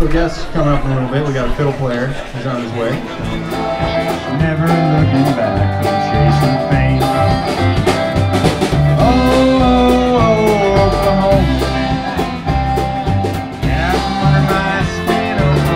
special guest coming up in a little bit. We got a fiddle player who's on his way. Never looking back, I'm chasing fame. Oh, Oklahoma. Yeah, I'm under my skin, Oklahoma.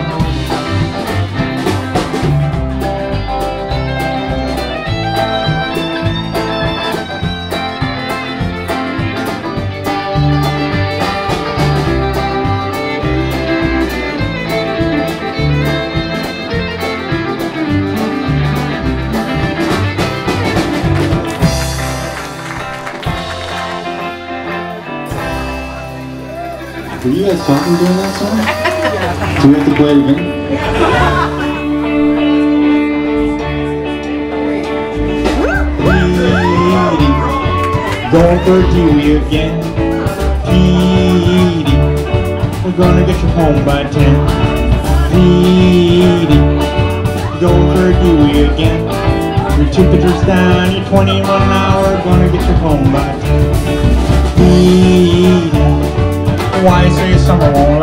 Were you guys talking during that song? Yeah. Do we have to play it again? Yeah. Don't pursue you again. We're gonna get you home by 10. Don't pursue you again. Your temperature's down, you're 21 an hour. Gonna get you home by 10. Why say summer won't